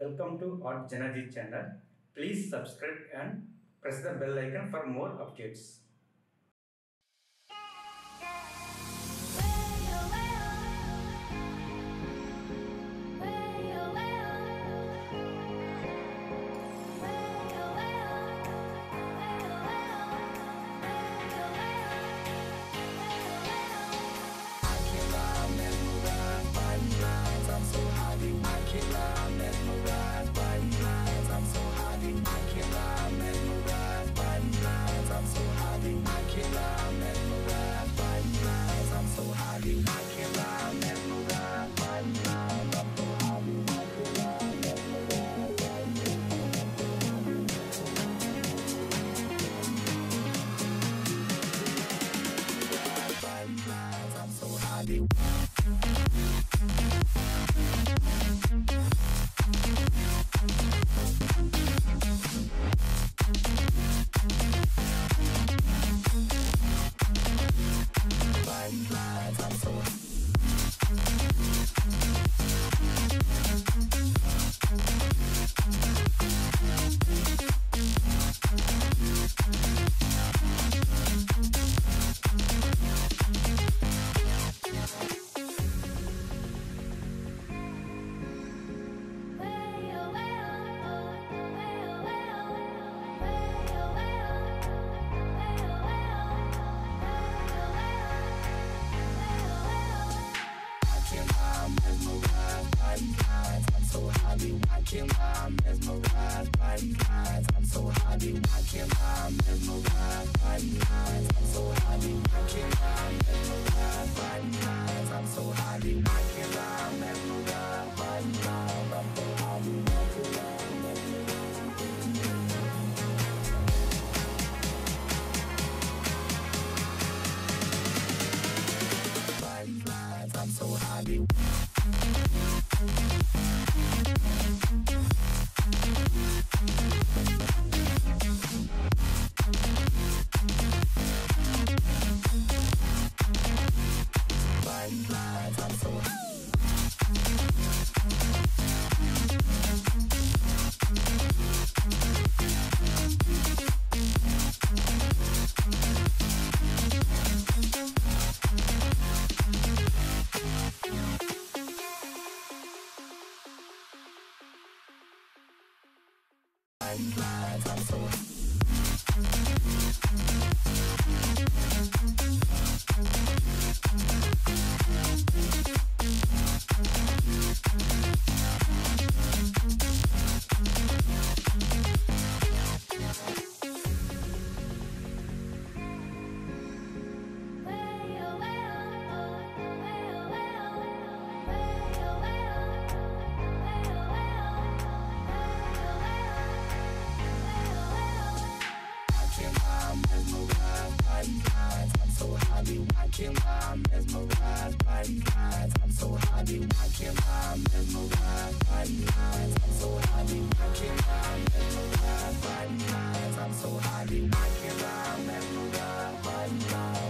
Welcome to our JanaG channel. Please subscribe and press the bell icon for more updates. I'm so high, I can't lie, I'm so high,